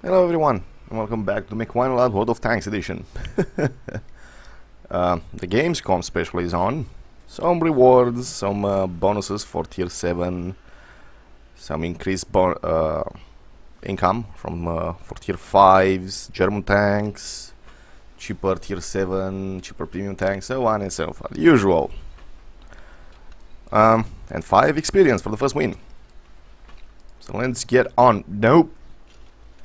Hello everyone, and welcome back to McWine-A-Lot World of Tanks edition. The Gamescom special is on. Some rewards, some bonuses for tier 7, some increased income from for tier 5s, German tanks, cheaper tier 7, cheaper premium tanks, so on and so forth, usual. And 5 experience for the first win. So let's get on. Nope.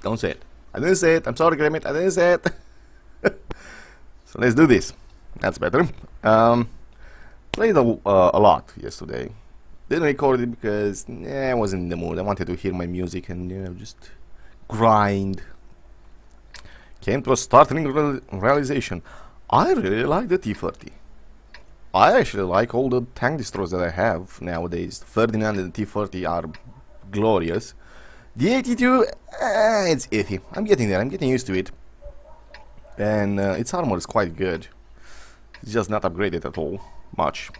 Don't say it. I didn't say it. I'm sorry, Grimmit. I didn't say it. So let's do this. That's better. Played a lot yesterday. Didn't record it because I wasn't in the mood. I wanted to hear my music and just grind. Came to a startling realization. I really like the T-30. I actually like all the tank destroyers that I have nowadays. Ferdinand and the T-40 are glorious. The AT-2, it's iffy. I'm getting there, I'm getting used to it. And its armor is quite good. It's just not upgraded at all, much.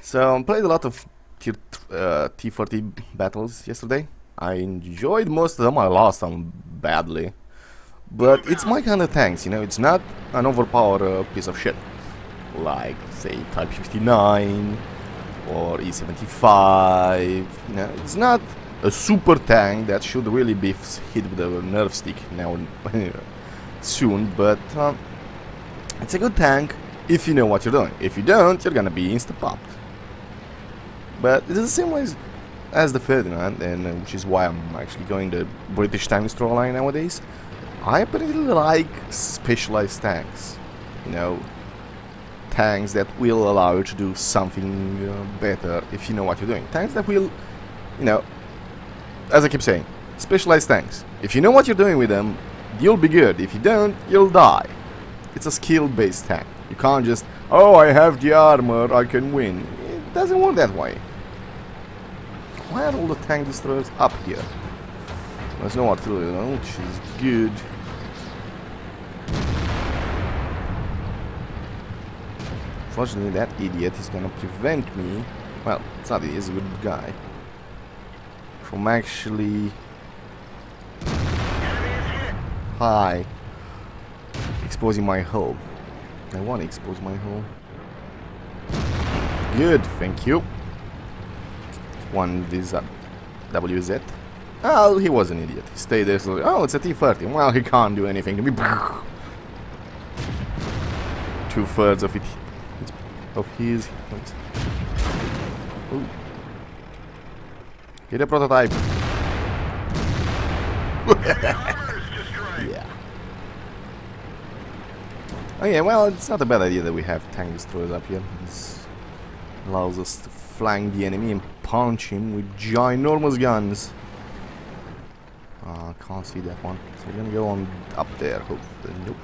So, I played a lot of T-40 battles yesterday. I enjoyed most of them, I lost them badly. But it's my kind of tanks, you know, it's not an overpowered piece of shit. Like, say, Type 59, or E-75, you know, it's not a super tank that should really be hit with a nerf stick now soon, but it's a good tank if you know what you're doing. If you don't, you're gonna be insta-popped. But it's the same way as the Ferdinand, and which is why I'm actually going the British tank destroyer line nowadays. I particularly like specialized tanks, you know, tanks that will allow you to do something better if you know what you're doing. Tanks that will, you know, as I keep saying, specialized tanks. If you know what you're doing with them, you'll be good. If you don't, you'll die. It's a skill-based tank. You can't just, oh, I have the armor, I can win. It doesn't work that way. Why are all the tank destroyers up here? There's no artillery, which is good. Fortunately, that idiot is gonna prevent me. Well, it's not, he's a good guy. From actually exposing my hull. I want to expose my hull. Good, thank you. One of these WZ. Oh, he was an idiot. He stayed there. So, oh, it's a T30. Well, he can't do anything to me. 2/3 of it, of his. Ooh. Get a prototype. Yeah. Okay, well, it's not a bad idea that we have tank destroyers up here. This allows us to flank the enemy and punch him with ginormous guns. Can't see that one. So we're gonna go on up there. Hopefully. Nope.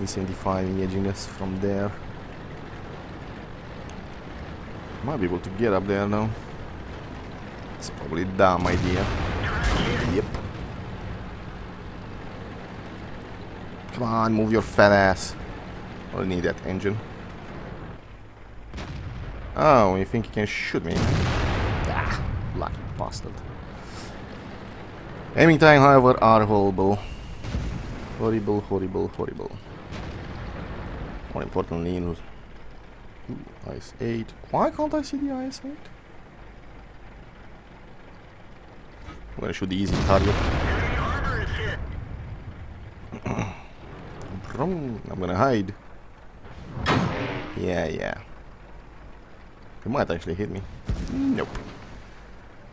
E-75 engaging us from there. Might be able to get up there now. It's probably a dumb idea. Yep. Come on, move your fat ass. I need that engine. Oh, you think you can shoot me? Ah, lucky bastard. Aiming time, however, are horrible. Horrible, horrible, horrible. More importantly, IS-8. Why can't I see the IS-8? I'm gonna shoot the easy target. I'm gonna hide. Yeah, yeah. It might actually hit me. Nope.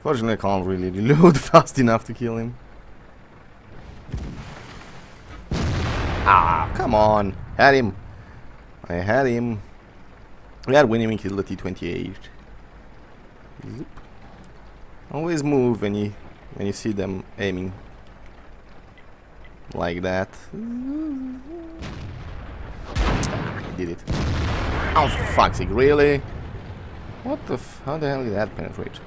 Fortunately, I can't really reload fast enough to kill him. Ah, come on. Had him. I had him. We had winning and killed the T28. Zip. Always move when you see them aiming like that. I did it. Oh, fuck's sake, really? What the f? How the hell did that penetrate?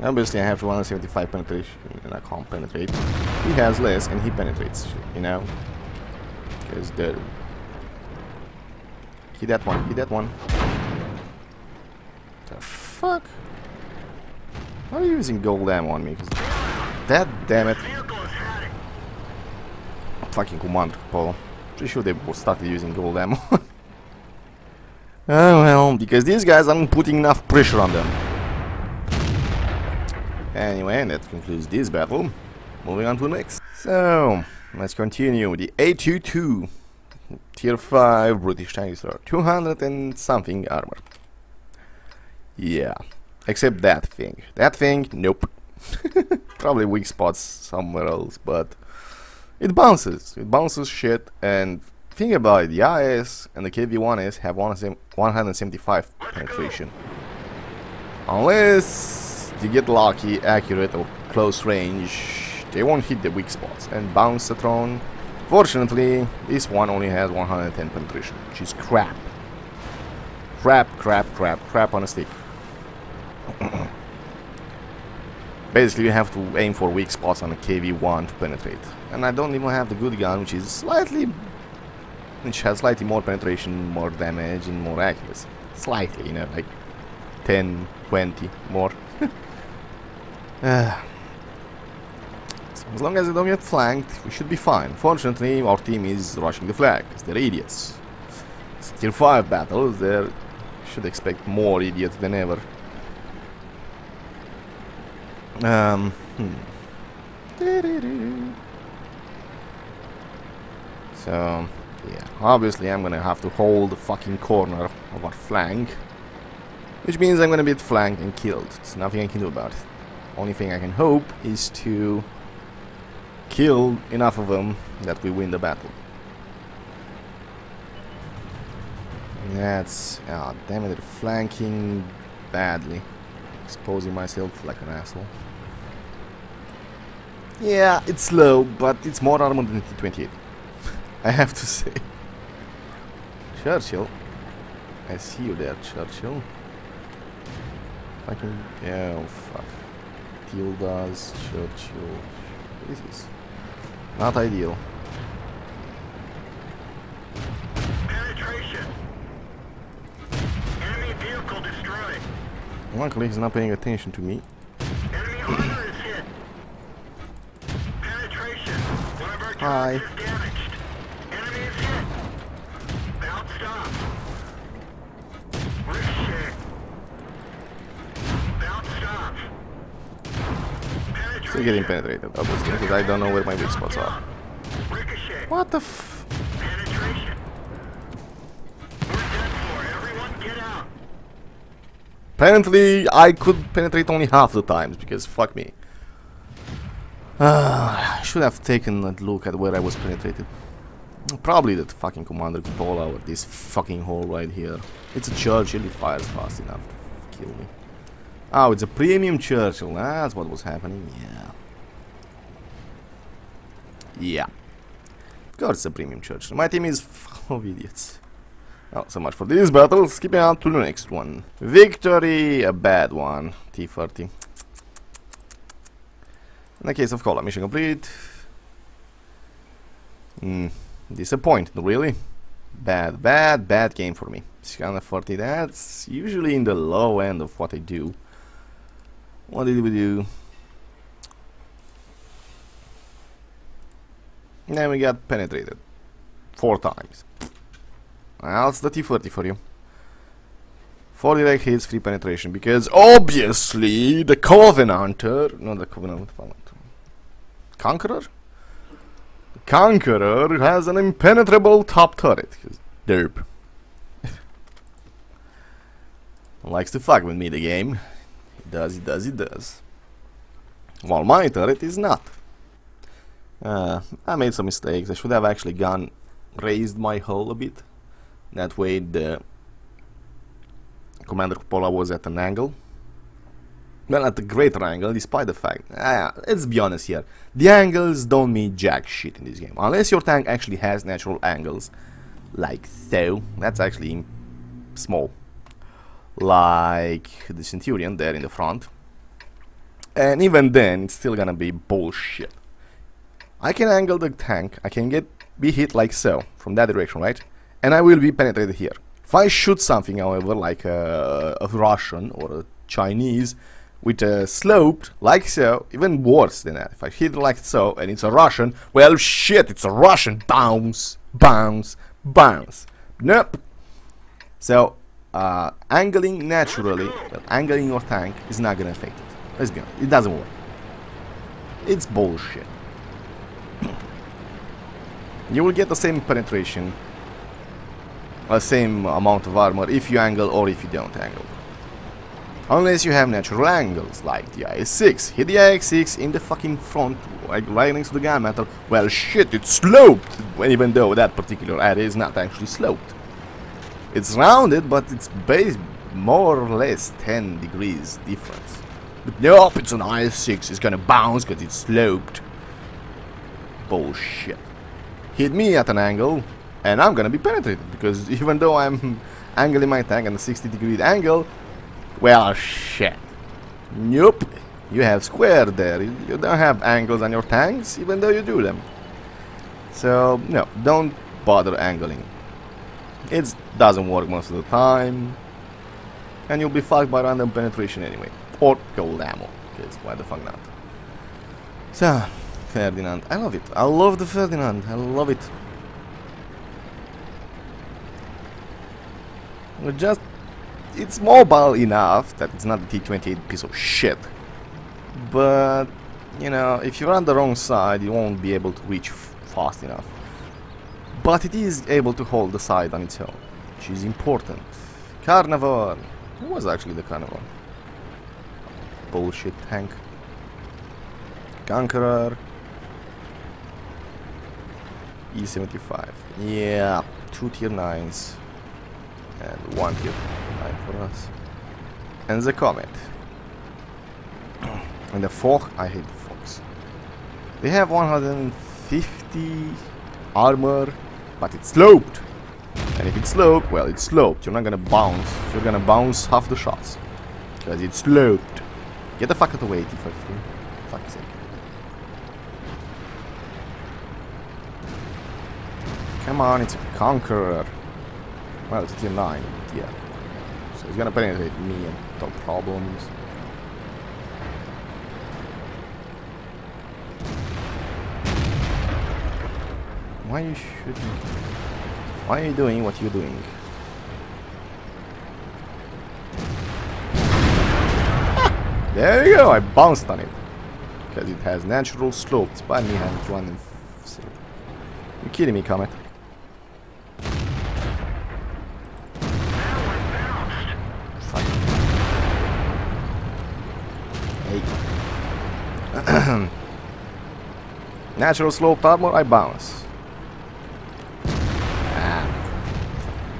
Obviously, I have 175 penetration and I can't penetrate. He has less and he penetrates, you know? Because the Hit that one, hit that one. The fuck? Why are you using gold ammo on me? That damn it. Fucking command, Paul. Pretty sure they started using gold ammo. Oh well, because these guys aren't putting enough pressure on them. Anyway, that concludes this battle. Moving on to the next. So, let's continue. The AT-2. Tier 5 British Chinese War. 200 and something armor. Yeah. Except that thing. That thing, nope. Probably weak spots somewhere else, but it bounces. It bounces shit, and think about it, the IS and the KV-1s have 175 penetration. Unless you get lucky, accurate, or close range, they won't hit the weak spots and bounce the throne. Fortunately, this one only has 110 penetration, which is crap. Crap, crap, crap, crap on a stick. Basically, you have to aim for weak spots on a KV-1 to penetrate. And I don't even have the good gun, which is slightly... which has slightly more penetration, more damage, and more accuracy. Slightly, you know, like 10, 20 more. So as long as they don't get flanked, we should be fine. Fortunately, our team is rushing the flag, because they're idiots. It's tier 5 battles, they should expect more idiots than ever. So, yeah, obviously I'm gonna have to hold the fucking corner of our flank, which means I'm gonna be flanked and killed. There's nothing I can do about it. Only thing I can hope is to kill enough of them that we win the battle. That's... ah, oh, damn it, they're flanking badly. Exposing myself like an asshole. Yeah, it's slow, but it's more armored than T28. I have to say. Churchill. I see you there, Churchill. Fucking... oh, fuck. Tildas, Churchill. This is... not ideal. Penetration. Enemy vehicle destroyed. Luckily, he's not paying attention to me. Hi. Still getting penetrated, obviously, because I don't know where my weak spots are. What the f... penetration. We're done for. Everyone get out. Apparently, I could penetrate only half the times, because fuck me. I should have taken a look at where I was penetrated. Probably that fucking commander could fall out of this fucking hole right here. It's a Churchill, it fires fast enough to kill me. Oh, it's a premium Churchill, that's what was happening, yeah. Yeah. Of course it's a premium Churchill. My team is full of idiots. Oh, so much for this battle, skipping on to the next one. Victory, a bad one, T30. In the case of Cola, mission complete. Disappointed, really. Bad, bad, bad game for me. 640, that's usually in the low end of what I do. What did we do? And then we got penetrated. 4 times. That's the T30 for you. 4 direct hits, 3 penetration, because obviously the Covenanter, not the Covenant, Conqueror? The Conqueror has an impenetrable top turret, because derp. Likes to fuck with me, the game. It does, it does, it does. While my turret is not. I made some mistakes, I should have actually gone, raised my hull a bit. That way the... Commander Coppola was at an angle. Well, at a greater angle, despite the fact... let's be honest here. The angles don't mean jack shit in this game. Unless your tank actually has natural angles. Like so. That's actually small. Like the Centurion there in the front. And even then, it's still gonna be bullshit. I can angle the tank. I can be hit like so. From that direction, right? And I will be penetrated here. If I shoot something, however, like a Russian or a Chinese with a sloped, like so, even worse than that. If I hit like so and it's a Russian, well shit, it's a Russian. Bounce, bounce, bounce. Nope. So angling naturally, but angling your tank is not gonna affect it. Let's be honest, it doesn't work. It's bullshit. You will get the same penetration, the same amount of armor if you angle or if you don't angle. Unless you have natural angles, like the IS-6. Hit the IS-6 in the fucking front, like right next to the gunmetal. Well shit, it's sloped! Even though that particular area is not actually sloped. It's rounded, but it's based more or less 10 degrees difference. But nope, it's an IS-6, it's gonna bounce because it's sloped. Bullshit. Hit me at an angle, and I'm gonna be penetrated, because even though I'm angling my tank at a 60-degree angle, well, shit. Nope. You have square there. You don't have angles on your tanks, even though you do them. So, no, don't bother angling. It doesn't work most of the time. And you'll be fucked by random penetration anyway. Or cold ammo, because why the fuck not? So, Ferdinand. I love it. I love the Ferdinand. I love it. We're just... It's mobile enough that it's not the T28 piece of shit, but you know, if you're on the wrong side, you won't be able to reach fast enough. But it is able to hold the side on its own, which is important. Carnivore. It was actually the Carnivore. Bullshit tank. Conqueror. E-75. Yeah, 2 tier 9s and 1 tier 9 for us, and the Comet and the Foch. I hate the Foch. They have 150 armor, but it's sloped, and if it's sloped, well, it's sloped. You're not gonna bounce. You're gonna bounce half the shots because it's sloped. Get the fuck out of the way, T30. Fuck's sake. Come on, it's a Conqueror. Well, it's tier 9, yeah. So it's gonna penetrate me and no problems. Why you shooting? Why are you doing what you're doing? There you go, I bounced on it. Because it has natural slopes, but me has one and you're kidding me, Comet. Natural slope armor, I bounce.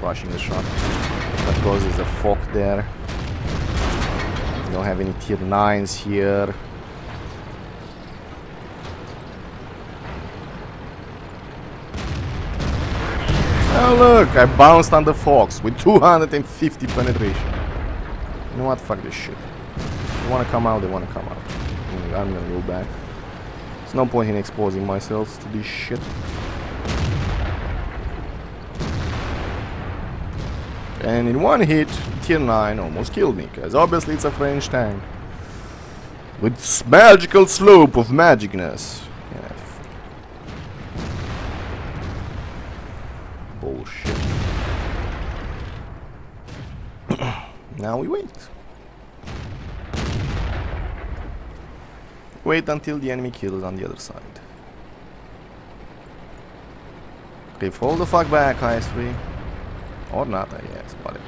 Rushing the shot. That causes a fog there. Don't have any tier 9s here. Oh look, I bounced on the Fox with 250 penetration. You know what? Fuck this shit. They wanna come out, they wanna come out. I'm gonna go back. There's no point in exposing myself to this shit. And in one hit, tier 9 almost killed me, because obviously it's a French tank. With its magical slope of magicness. Yeah. Bullshit. Now we wait. Wait until the enemy kills on the other side. Okay, fall the fuck back, IS-3. Or not, I guess, whatever.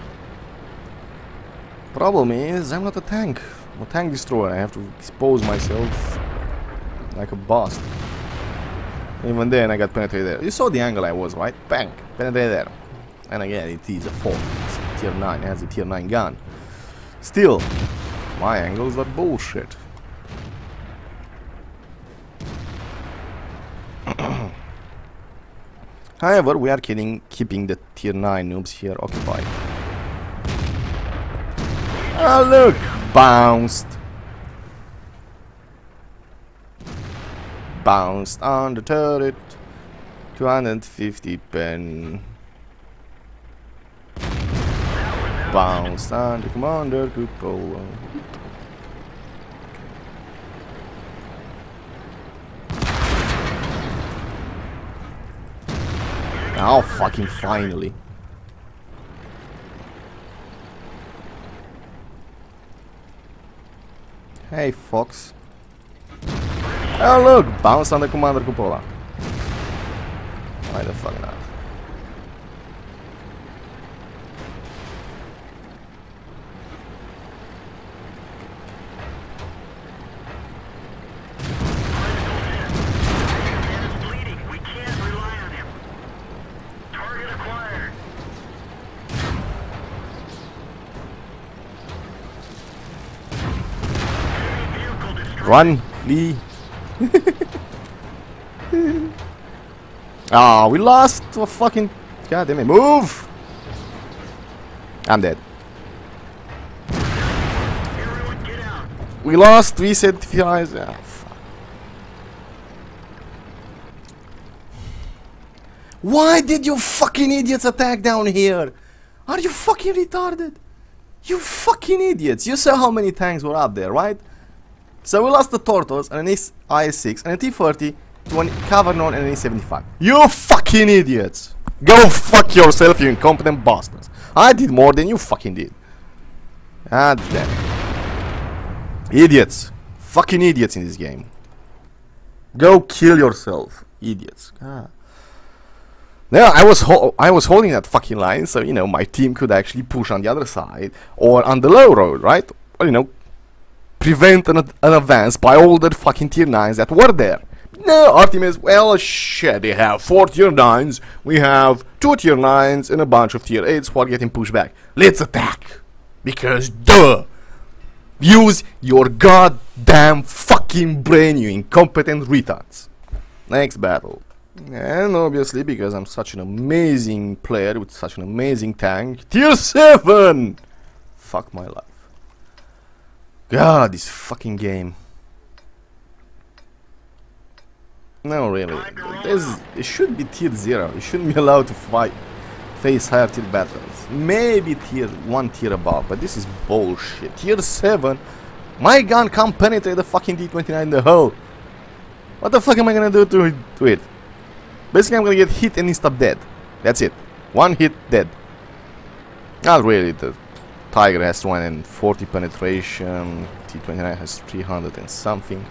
Problem is, I'm not a tank. I'm a tank destroyer. I have to expose myself like a bastard. Even then, I got penetrated there. You saw the angle I was, right? Bang! Penetrated there. And again, it is a fault. It's tier 9. It has a tier 9 gun. Still, my angles are bullshit. However, we are keeping the tier 9 noobs here occupied. Oh look! Bounced! Bounced on the turret. 250 pen. bounced on the commander cupola. Oh, fucking finally. Hey, Fox. Oh, look! Bounce on the commander cupola. Why the fuck not? Run, Lee. Ah, oh, we lost a fucking. God damn it! Move. I'm dead. Everyone get out. We lost 3 certificates. Ah, fuck. Why did you fucking idiots attack down here? Are you fucking retarded? You fucking idiots! You saw how many tanks were up there, right? So we lost the Tortoise and an IS-6 and a T-30 to a KV-1 and an E-75. You fucking idiots! Go fuck yourself, you incompetent bastards! I did more than you fucking did. Ah, damn it. Idiots. Fucking idiots in this game. Go kill yourself, idiots. God. Now I was holding that fucking line, so you know my team could actually push on the other side or on the low road, right? Or you know, prevent an advance by all the fucking tier 9s that were there. No, Artemis, well, shit, they have 4 tier 9s, we have 2 tier 9s and a bunch of tier 8s who are getting pushed back. Let's attack! Because, duh! Use your goddamn fucking brain, you incompetent retards. Next battle. And obviously, because I'm such an amazing player with such an amazing tank, tier 7! Fuck my life. God, this fucking game. No, really. It should be tier 0. You shouldn't be allowed to face higher tier battles. Maybe tier 1 tier above, but this is bullshit. Tier 7? My gun can't penetrate the fucking D29 in the hole. What the fuck am I gonna do to it? Basically, I'm gonna get hit and insta dead. That's it. 1 hit, dead. Not really. The Tiger has 140 penetration, T29 has 300 and something.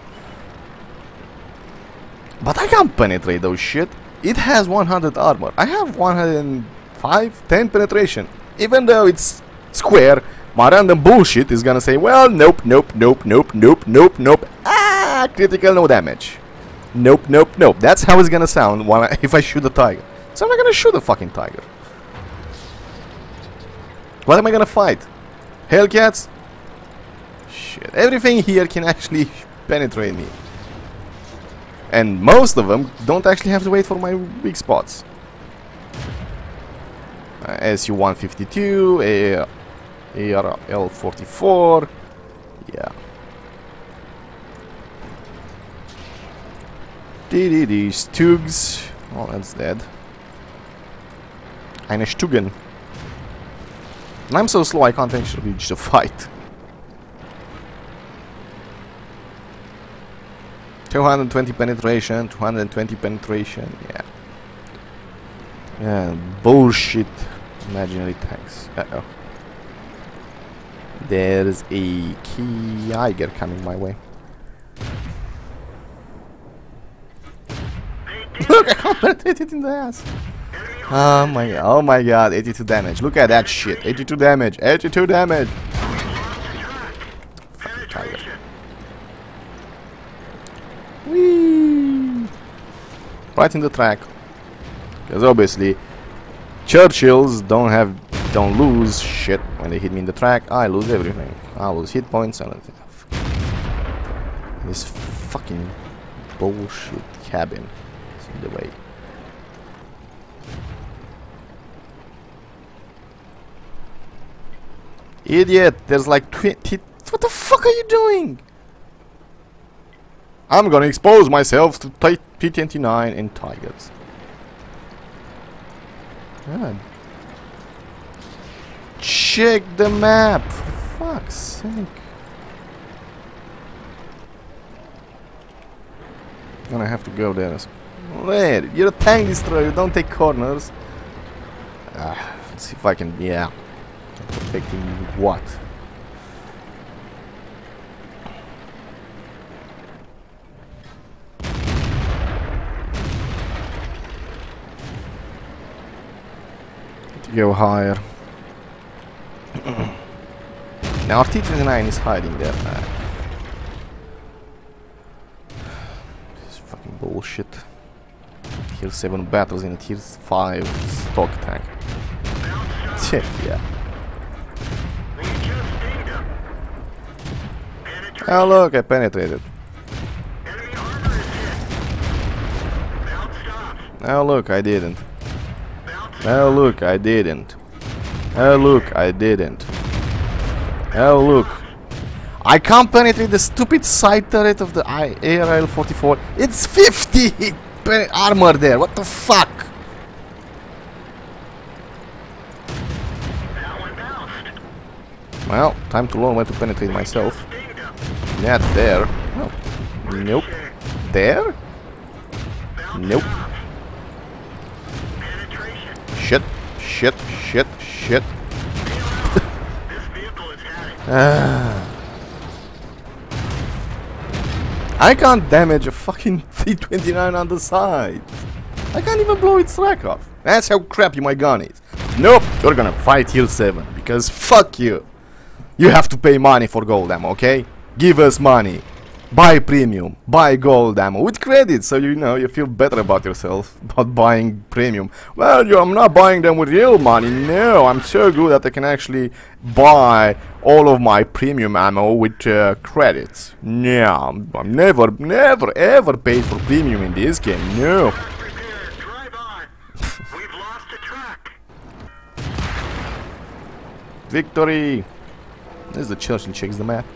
But I can't penetrate those shit. It has 100 armor. I have 105, 10 penetration. Even though it's square, my random bullshit is gonna say, well, nope, nope, nope, nope, nope, nope, nope. Ah, critical, no damage. Nope, nope, nope. That's how it's gonna sound when if I shoot the Tiger. So I'm not gonna shoot the fucking Tiger. What am I gonna fight? Hellcats? Shit, everything here can actually penetrate me. And most of them don't actually have to wait for my weak spots. SU-152, ARL-44, yeah. T-30 Stugs. Oh, that's dead. Eine Stugen. I'm so slow I can't actually reach the fight. 220 penetration, 220 penetration, yeah. Yeah, bullshit imaginary tanks. Uh-oh. There's a King Tiger coming my way. Look, I can't penetrate it in the ass. Oh my god, 82 damage. Look at that shit. 82 damage, 82 damage. Fucking Tiger. Whee! Right in the track. Because obviously, Churchills don't lose shit. When they hit me in the track, I lose everything. I lose hit points and everything. This fucking bullshit cabin is in the way. Idiot, there's like 20. What the fuck are you doing? I'm gonna expose myself to T29 and Tigers. God. check the map, for fuck's sake. Gonna have to go there. Wait, you're a tank destroyer, you don't take corners. Let's see if I can, yeah. Protecting what? To go higher. Now our T-29 is hiding there. This is fucking bullshit. Tier 7 battles in a Tier 5 stock tank. Yeah. Oh look, I penetrated. Oh look, I didn't. Oh look, I didn't. Oh look, I didn't. Oh look. I can't penetrate the stupid side turret of the ARL-44. It's 50 armor there, what the fuck? Well, time to learn where to penetrate myself. Not there. Oh. Nope. There? Nope. Shit, shit, shit, shit. I can't damage a fucking T-29 on the side. I can't even blow its rack off. That's how crappy my gun is. Nope, you're gonna fight Tier 7 because fuck you. You have to pay money for gold ammo, okay? Give us money. Buy premium, buy gold ammo with credit, so you know you feel better about yourself about buying premium. Well, I'm not buying them with real money. No, I'm so good that I can actually buy all of my premium ammo with credits. No, I'm never ever paid for premium in this game. No. We've lost the track. Victory. This is the Churchill checks the map.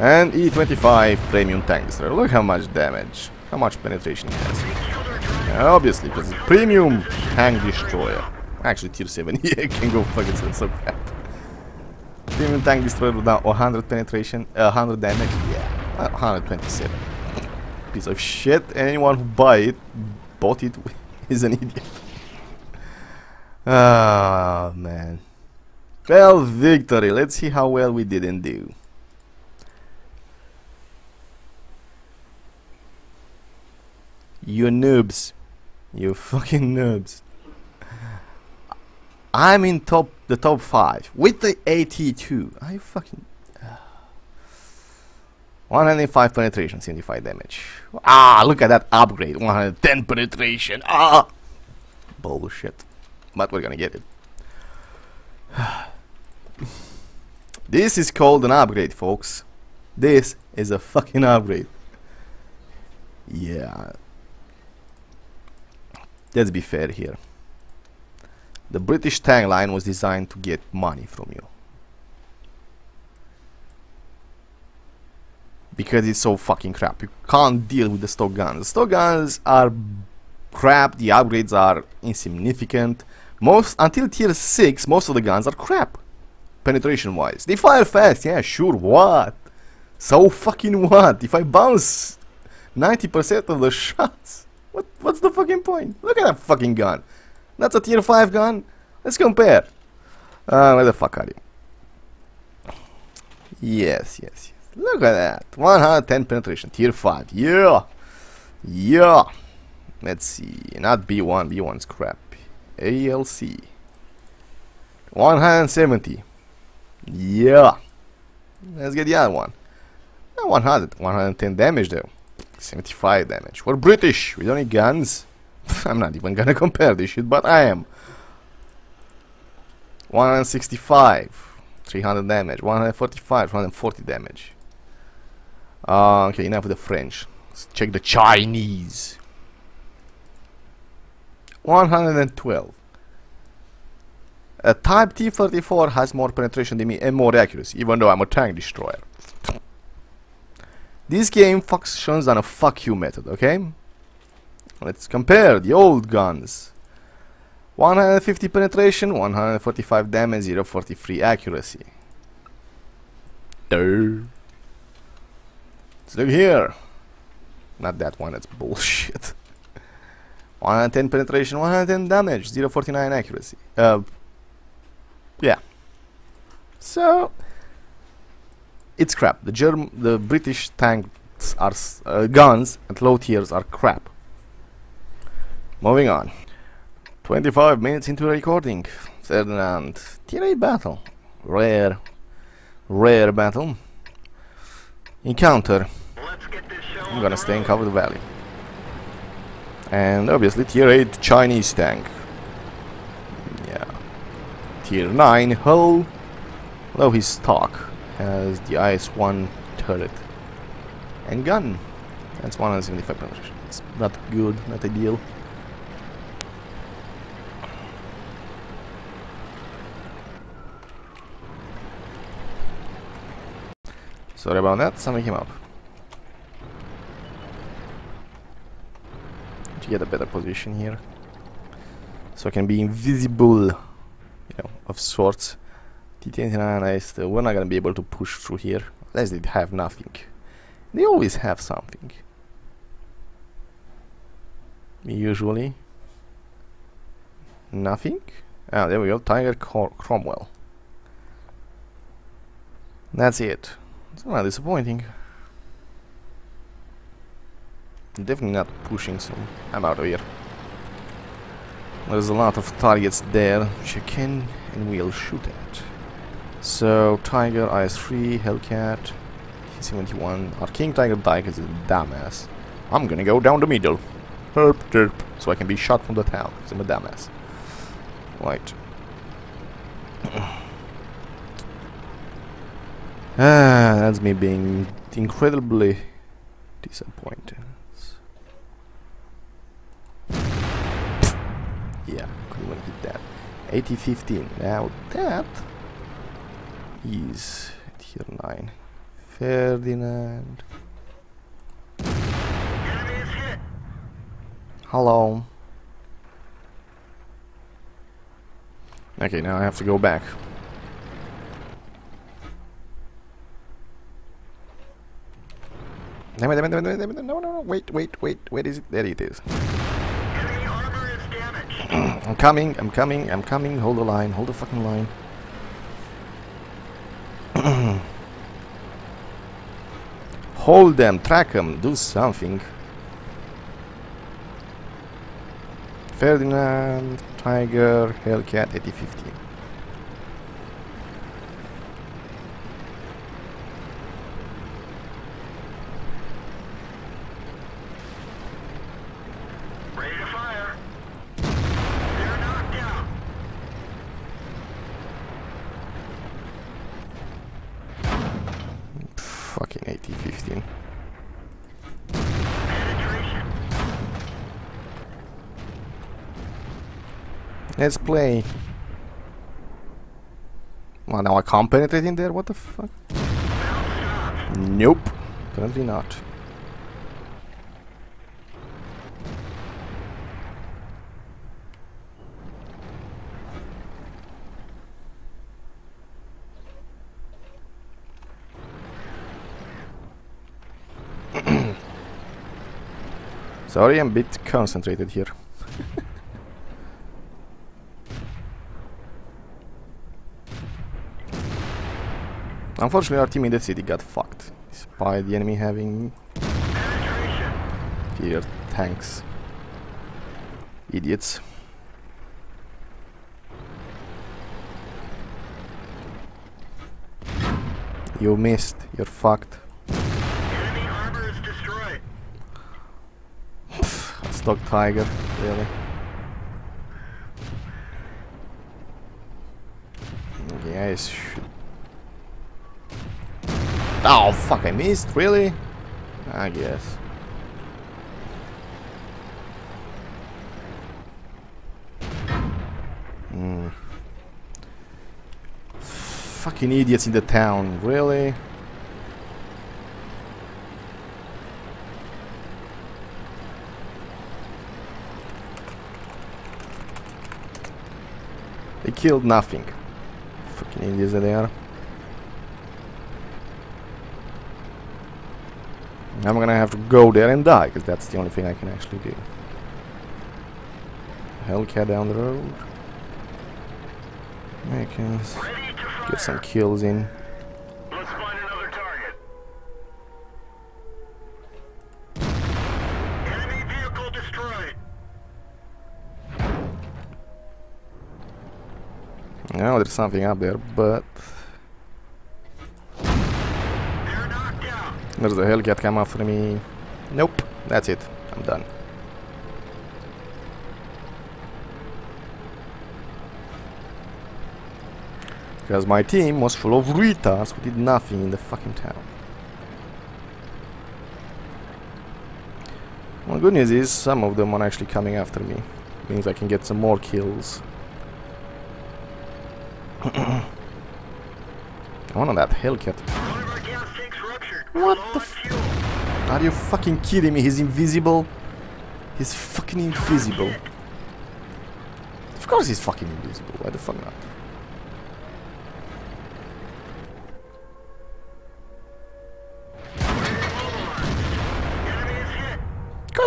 And E-25 premium tank destroyer. Look how much damage, how much penetration it has. Obviously, because it's premium tank destroyer. Actually, Tier 7, yeah, can go fucking so crap. Premium tank destroyer with 100 penetration, 100 damage, yeah, 127. Piece of shit. Anyone who bought it, is an idiot. Ah, oh, man. Well, victory. Let's see how well we didn't do. You noobs. You fucking noobs. I'm in the top 5 with the AT-2. I fucking 105 penetration, 75 damage. Ah, look at that upgrade. 110 penetration. Ah. Bullshit. But we're going to get it. This is called an upgrade, folks. This is a fucking upgrade. Yeah. Let's be fair here. The British tank line was designed to get money from you. Because it's so fucking crap. You can't deal with the stock guns. The stock guns are crap. The upgrades are insignificant. Until Tier 6, most of the guns are crap. Penetration wise. They fire fast. Yeah, sure. What? So fucking what? If I bounce 90% of the shots. What's the fucking point? Look at that fucking gun. That's a Tier 5 gun. Let's compare. Where the fuck are you? Yes, yes, yes. Look at that. 110 penetration. Tier 5. Yeah. Yeah. Let's see. Not B1. B1's crap. ALC. 170. Yeah. Let's get the other one. 100. 110 damage though. 75 damage. We're British. We don't need guns. I'm not even gonna compare this shit, but I am. 165. 300 damage. 145. 140 damage. Okay, enough with the French. Let's check the Chinese. 112. A Type T-34 has more penetration than me and more accuracy, even though I'm a tank destroyer. This game functions on a fuck you method, okay? Let's compare the old guns. 150 penetration, 145 damage, 0.43 accuracy. Let's look here. Not that one, that's bullshit. 110 penetration, 110 damage, 0.49 accuracy. Yeah. So it's crap. The British tanks are guns at low tiers are crap. Moving on. 25 minutes into recording. Ferdinand T28 battle. Rare battle. Encounter. I'm gonna stay in covered valley. And obviously tier 8 Chinese tank. Yeah. Tier 9 hull. Although his stock has the IS-1 turret and gun. That's 175 penetration. It's not good, not ideal. Sorry about that, something came up. To get a better position here. So I can be invisible, you know, of sorts. T-29, we're not gonna be able to push through here. Unless they have nothing. They always have something. Usually. Nothing? Ah, there we go, Tiger Cromwell. That's it. It's not disappointing. Definitely not pushing, so I'm out of here. There's a lot of targets there which I can and will shoot at. So Tiger, IS-3, Hellcat, T-71. Our King Tiger died because he's a dumbass. I'm gonna go down the middle. Herp, derp, so I can be shot from the town because I'm a dumbass. Right. That's me being incredibly disappointed. Yeah, couldn't even hit that. AT-15. Now that is tier 9. Ferdinand. Hello. Okay, now I have to go back. Damn it, damn it, damn it, damn it, no, wait, where is it? There it is. I'm coming, hold the line, hold the fucking line. Hold them, track them, do something. Ferdinand, Tiger, Hellcat, AT-15. Fucking AT-15. Let's play. Well, now I can't penetrate in there, what the fuck? Nope, apparently not. Sorry, I'm a bit concentrated here. Unfortunately, our team in the city got fucked, despite the enemy having tier tanks. Idiots. You missed. You're fucked. Dog Tiger, really. Yes. Oh fuck! I missed. Really? I guess. Fucking idiots in the town. Really? They killed nothing. Fucking Indians that they are. I'm gonna have to go there and die, because that's the only thing I can actually do. Hellcat down the road. I can get some kills in. Let's find another target. Enemy vehicle destroyed. Now there's something up there, but they're knocked down. There's a Hellcat come after me. Nope, that's it. I'm done. Because my team was full of retards who did nothing in the fucking town. Well, good news is some of them are actually coming after me. Means I can get some more kills. I want on that Hellcat. What the f... Are you fucking kidding me? He's invisible. He's fucking invisible. Of course he's fucking invisible. Why the fuck not?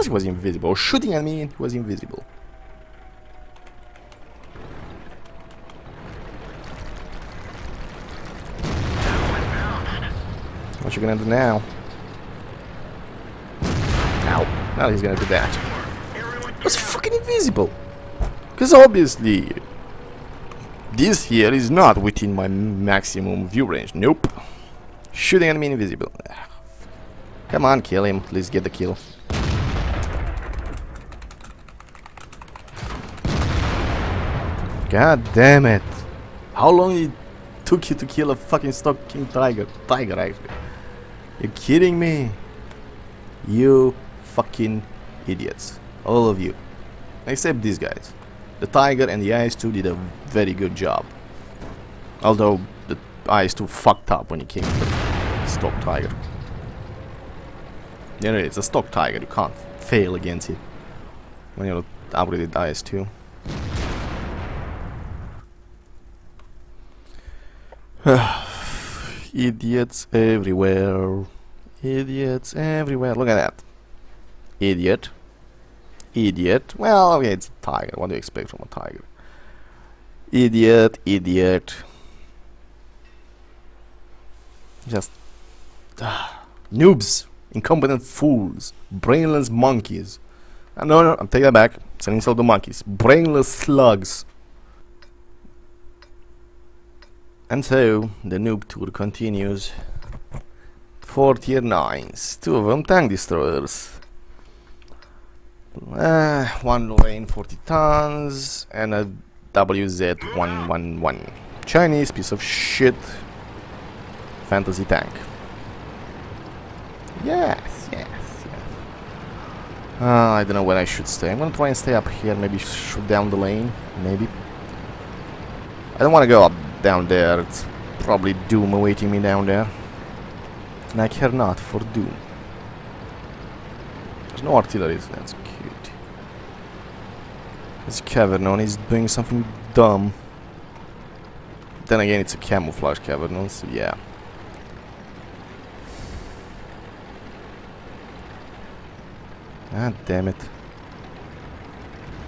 He was invisible. Shooting at me, it was invisible. What you gonna do now? Ow. Now he's gonna do that. It was fucking invisible. Because obviously, this here is not within my maximum view range. Nope. Shooting at me, invisible. Come on, kill him. Please get the kill. God damn it! How long it took you to kill a fucking stock King Tiger? Tiger, actually. You're kidding me? You fucking idiots. All of you. Except these guys. The Tiger and the IS-2 did a very good job. Although, the IS-2 fucked up when it came to the stock Tiger. Yeah, it's a stock Tiger. You can't fail against it when you're upgraded IS-2. Idiots everywhere. Idiots everywhere. Look at that. Idiot. Idiot. Well, okay, it's a tiger. What do you expect from a tiger? Idiot. Idiot. Just... noobs. Incompetent fools. Brainless monkeys. No, I'm taking that back. It's an insult to monkeys. Brainless slugs. And so, the noob tour continues. 4 tier 9s, 2 of them tank destroyers. One Lorraine 40 tons and a WZ 111. Chinese piece of shit fantasy tank. Yes, yes, yes. I don't know where I should stay. I'm gonna try and stay up here, maybe shoot down the lane, maybe. I don't wanna go up down there, it's probably doom awaiting me down there. And I care not for doom. There's no artillery, that's cute. This Cavernon is doing something dumb. Then again, it's a camouflage Cavernon, so yeah. Ah, damn it.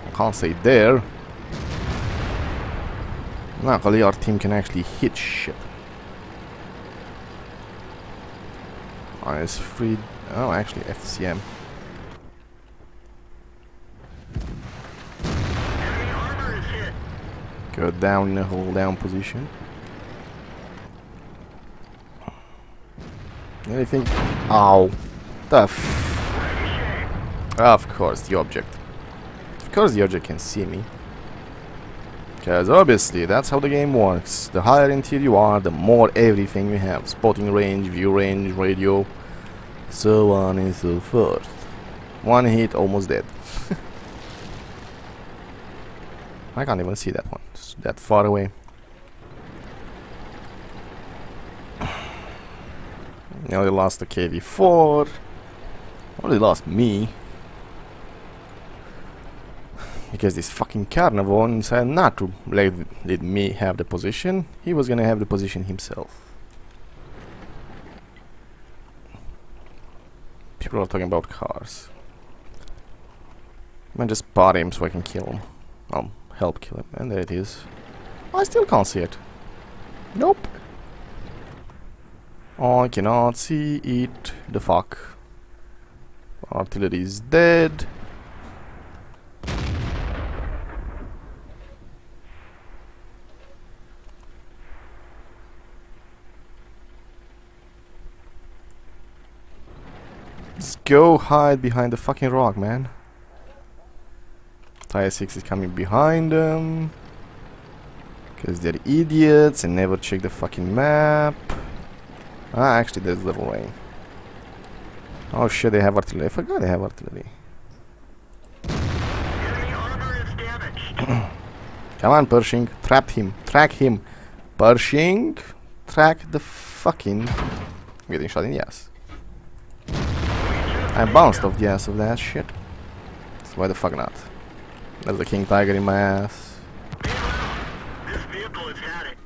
I can't stay there. Luckily, our team can actually hit shit. IS-3. Oh, actually, FCM. Go down in a hold down position. Anything? Ow. Of course, the object. Of course, the object can see me. Because obviously that's how the game works. The higher in tier you are, the more everything you have. Spotting range, view range, radio, so on and so forth. One hit, almost dead. I can't even see that one. It's that far away. Now they lost the KV-4. Well, they lost me. because this fucking carnivore decided not to let me have the position. He was gonna have the position himself. People are talking about cars. I just spot him so I can kill him. I'll help kill him. And there it is. I still can't see it. Nope. I cannot see it. The fuck. Artillery is dead. Let's go hide behind the fucking rock, man. IS-6 is coming behind them because they're idiots and never check the fucking map. Ah, actually there's little rain. Oh shit, they have artillery. I forgot they have artillery. The armor is damaged. Come on, Pershing, trap him, track him. Pershing, track the fucking... I'm getting shot in the ass. I bounced off the ass of that shit. So why the fuck not? There's a King Tiger in my ass. This vehicle has had it.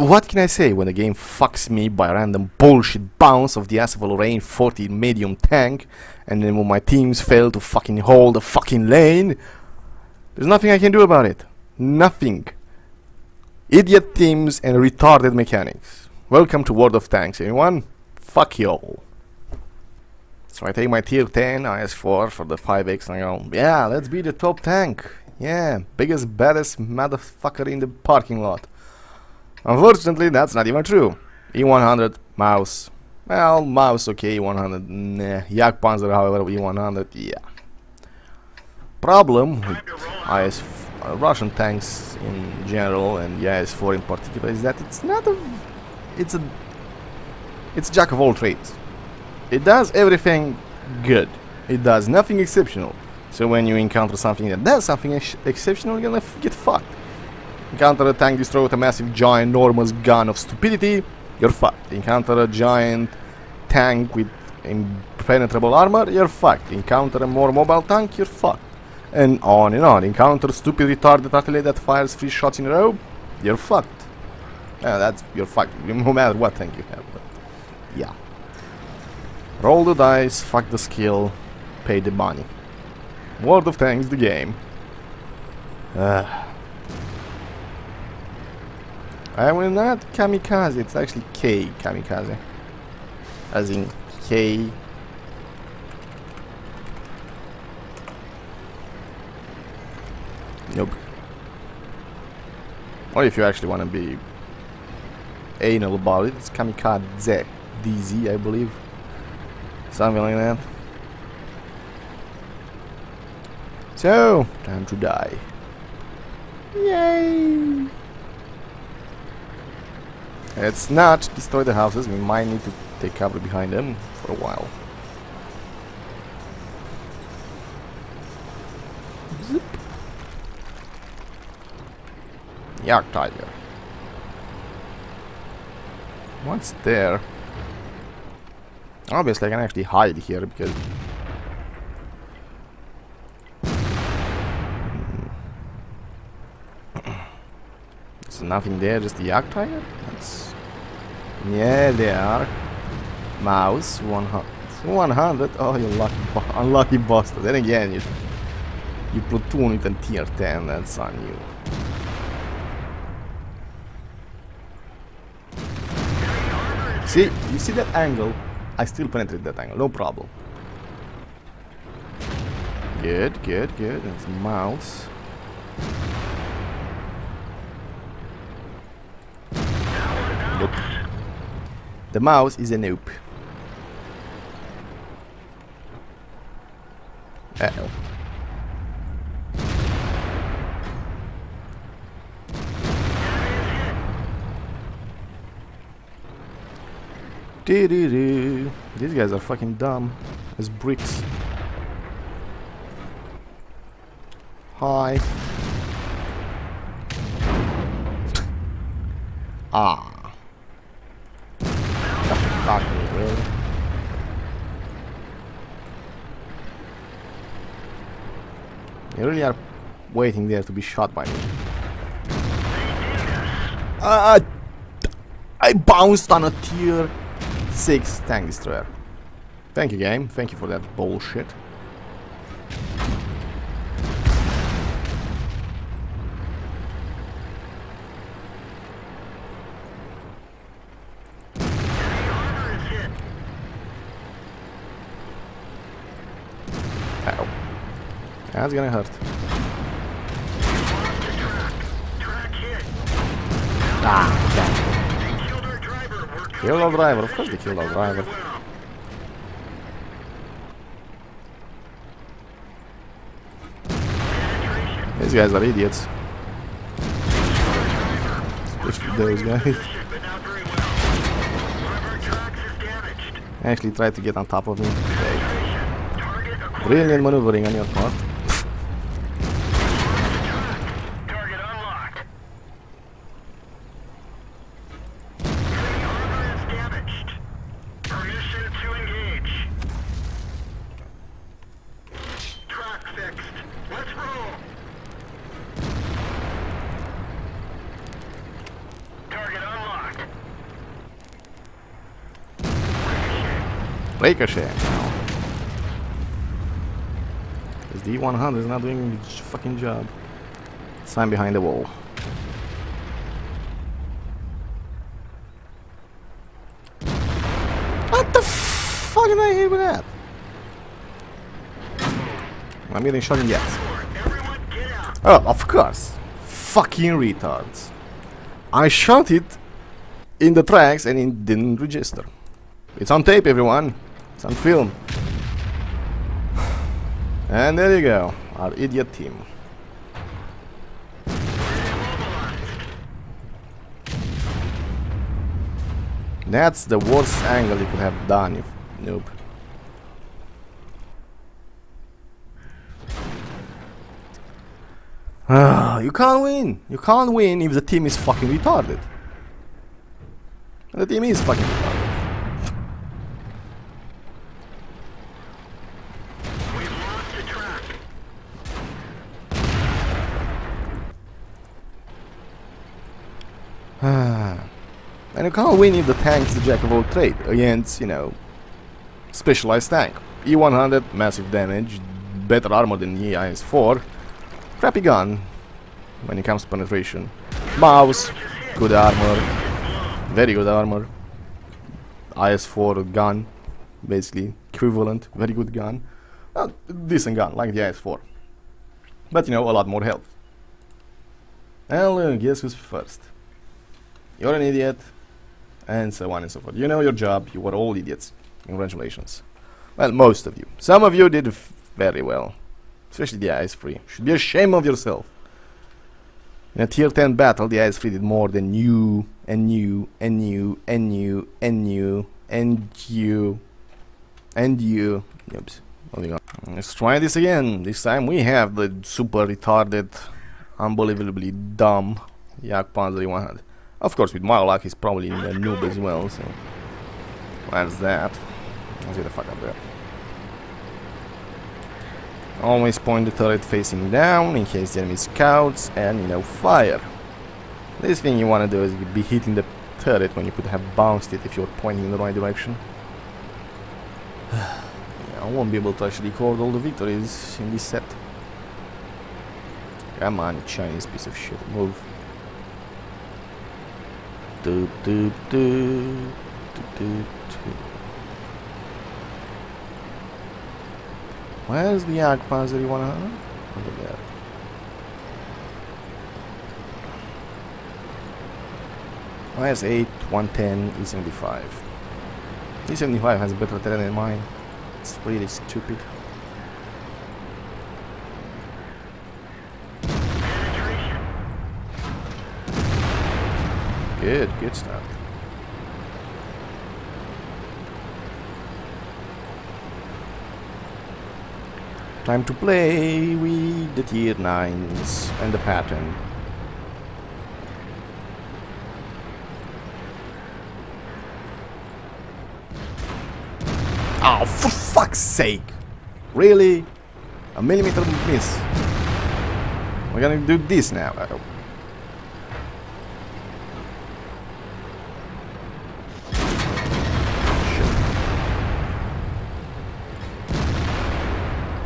What can I say when the game fucks me by a random bullshit bounce of the ass of a Lorraine 40 medium tank, and then when my teams fail to fucking hold the fucking lane? There's nothing I can do about it. Nothing. Idiot teams and retarded mechanics. Welcome to World of Tanks, everyone. Fuck you all. So I take my tier 10 IS-4 for the 5x and I go, yeah, let's be the top tank. Yeah, biggest, baddest motherfucker in the parking lot. Unfortunately, that's not even true. E-100, Mouse. Well, Mouse, okay, E-100, nah. Jagdpanzer, however, E-100, yeah. Problem with Russian tanks in general and the IS-4 in particular is that it's not a... It's a jack of all trades. It does everything good. It does nothing exceptional. So when you encounter something that does something exceptional, you're gonna get fucked. Encounter a tank destroyed with a massive, giant, enormous gun of stupidity, you're fucked. Encounter a giant tank with impenetrable armor, you're fucked. Encounter a more mobile tank, you're fucked. And on and on. Encounter stupid, retarded artillery that fires 3 shots in a row, you're fucked. Yeah, that's, you're fucked, no matter what tank you have. But yeah. Roll the dice, fuck the skill, pay the money. World of Tanks, the game. I will not kamikaze, it's actually K kamikaze. As in K. Nope. Or if you actually want to be anal about it, it's kamikaze. DZ, I believe. Something like that. So, time to die. Yay! Let's not destroy the houses. We might need to take cover behind them for a while. Zip. Yak Tiger. What's there? Obviously I can actually hide here because... There's nothing there, just the Yak Tiger? That's... Yeah, they are. Mouse, 100. Oh, you lucky unlucky bastard. Then again, you platoon it and tier 10, that's on you. See, you see that angle? I still penetrate that angle, no problem. Good, good, good. That's Mouse. Nope. The Mouse is a noob. Uh-oh. These guys are fucking dumb as bricks. Hi. Ah. Fuck me, really. They really are waiting there to be shot by me. I bounced on a tier 6 tank destroyer. Thank you, game. Thank you for that bullshit. That's gonna hurt. Ah, damn. Killed our driver. Of course they killed our driver. These guys are idiots. Especially those guys. Actually tried to get on top of me. Okay. Brilliant maneuvering on your part. Ricochet now. Because the E-100 is not doing its fucking job. It's time behind the wall. What the fuck did I hear with that? I'm getting shot in the ass. Oh, of course. Fucking retards. I shot it in the tracks and it didn't register. It's on tape, everyone. It's on film. And there you go, our idiot team. That's the worst angle you could have done, you noob. You can't win. You can't win if the team is fucking retarded. And the team is fucking retarded. And you can't win if the tank's the jack of all trade against, you know, specialized tank. E-100, massive damage, better armor than the IS-4, crappy gun when it comes to penetration. Mouse, good armor, very good armor. IS-4 gun, basically equivalent, very good gun. Decent gun, like the IS-4. But, you know, a lot more health. And guess who's first? You're an idiot, and so on and so forth. You know your job, you were all idiots. Congratulations. Well, most of you. Some of you did very well. Especially the IS-3. Should be ashamed of yourself. In a tier 10 battle, the IS-3 did more than you, and you, and you, and you, and you, and you, and you. Oops. Moving on. Let's try this again. This time we have the super retarded, unbelievably dumb Jagdpanzer E-100. Of course, with my luck, he's probably in the noob as well, so... Where's that? Let's get the fuck up there. Always point the turret facing down, in case the enemy scouts, and, you know, fire. This thing you wanna do is be hitting the turret when you could have bounced it if you were pointing in the right direction. I won't be able to actually record all the victories in this set. Come on, Chinese piece of shit, move. Doop, doop, doop, doop, doop, doop. Where's the Jagdpanzer E-100? Over there. IS-8, 110, E-75. E-75 has a better terrain than mine. It's really stupid. Good stuff. Time to play with the tier 9s and the pattern. Oh, for fuck's sake! Really? A millimeter miss. We're gonna do this now.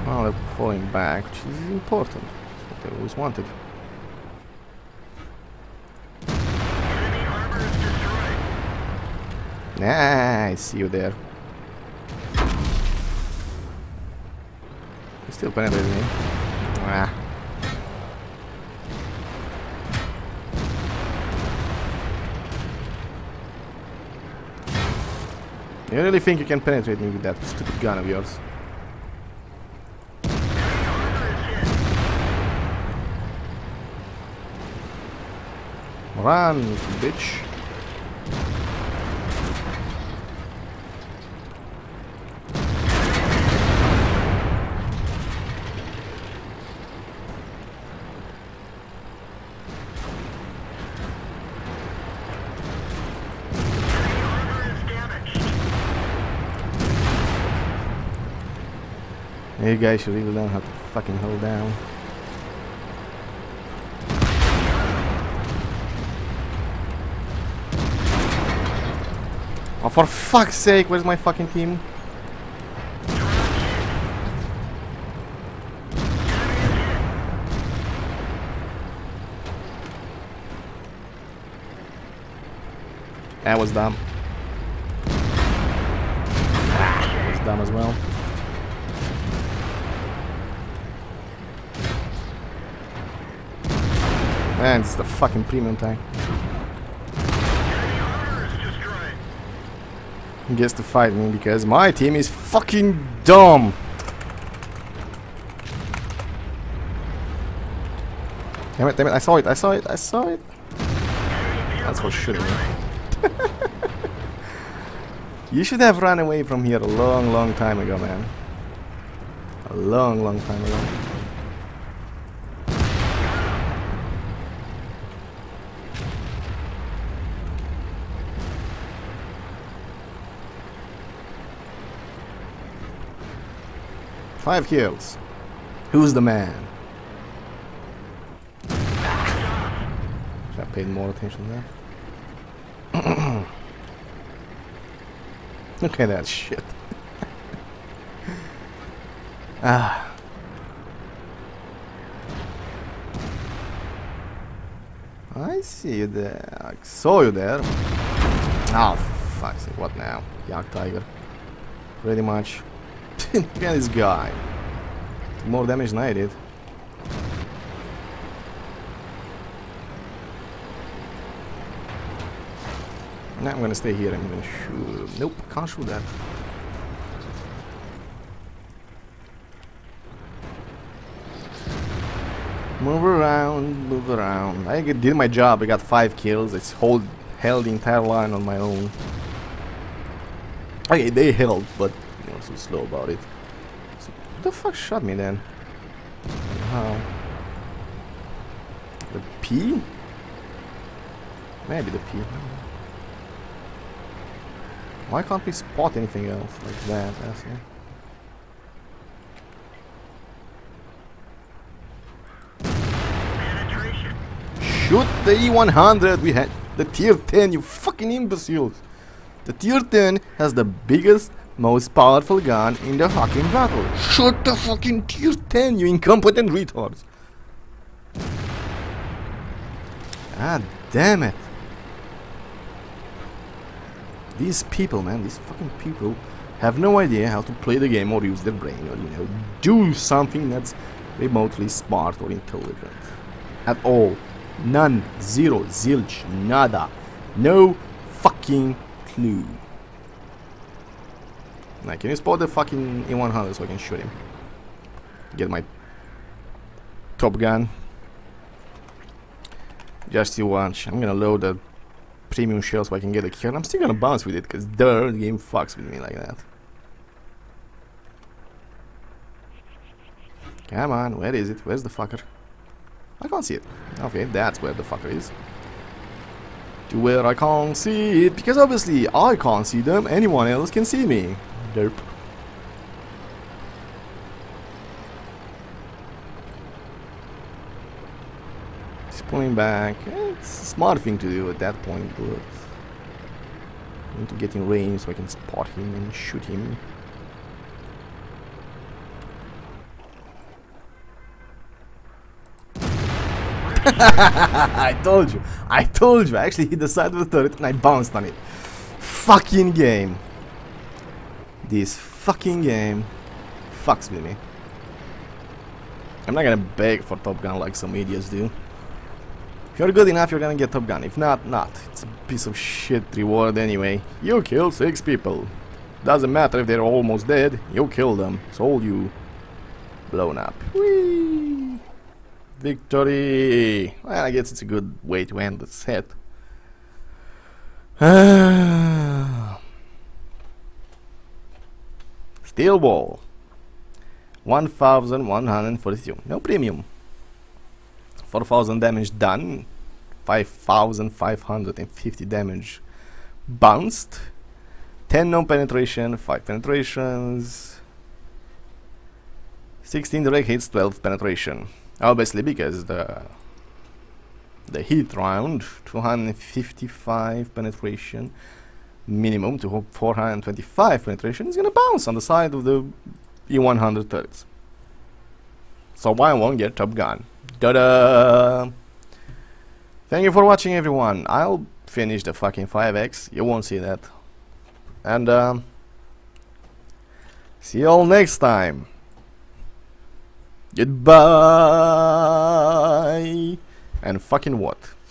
Now they're falling back, which is important. That's what they always wanted. Nah, I see you there. You're still penetrating me. Ah. You really think you can penetrate me with that stupid gun of yours? Run, bitch. You guys should really learn how to fucking hold down. Oh, for fuck's sake, where's my fucking team? That was dumb. That was dumb as well. Man, it's the fucking premium tank. He gets to fight me because my team is fucking dumb. Damn it, damn it, I saw it, I saw it, I saw it. That's what should have been. You should have run away from here a long time ago, man. A long time ago. Five kills. Who's the man? Should I pay more attention there? Look at that shit. Ah. I see you there. I saw you there. Oh, for fuck's sake. What now? Young Tiger. Pretty much. Look at this guy. More damage than I did. Now I'm gonna stay here. I'm gonna shoot. Nope, can't shoot that. Move around, move around. I did my job. I got 5 kills. It's held the entire line on my own. Okay, they held, but. So slow about it. So, who the fuck shot me then? How? The P? Maybe the P. Why can't we spot anything else like that? I see. Shoot the E-100! We had the tier 10, you fucking imbeciles! The tier 10 has the biggest, most powerful gun in the fucking battle. Shoot the fucking tier 10, you incompetent retards. Ah, damn it. These people, man, these fucking people have no idea how to play the game or use their brain or, you know, do something that's remotely smart or intelligent. At all. None. Zero. Zilch. Nada. No fucking clue. Now, can you spot the fucking E-100 so I can shoot him? Get my top gun. Just you watch. I'm gonna load the premium shell so I can get a kill. And I'm still gonna bounce with it because the game fucks with me like that. Come on, where is it? Where's the fucker? I can't see it. Okay, that's where the fucker is. To where I can't see it, because obviously I can't see them, anyone else can see me. Derp. pulling back. It's a smart thing to do at that point, but I need to get in range so I can spot him and shoot him. I told you, I actually hit the side of the turret and I bounced on it. Fucking game. This fucking game fucks with me. I'm not gonna beg for Top Gun like some idiots do. If you're good enough, you're gonna get Top Gun. If not, not. It's a piece of shit reward anyway. You kill 6 people. Doesn't matter if they're almost dead, you kill them. It's all you. Blown up. Whee! Victory! Well, I guess it's a good way to end the set. Steel wall. 1142. No premium. 4000 damage done. 5550 damage bounced. 10 non penetration. 5 penetrations. 16 direct hits. 12 penetration. Obviously, because the hit round. 255 penetration minimum to 425 penetration is gonna bounce on the side of the E-100 turrets. So why won't get Top Gun? Da-da! Thank you for watching, everyone. I'll finish the fucking 5X. You won't see that. And see you all next time. Goodbye. And fucking what?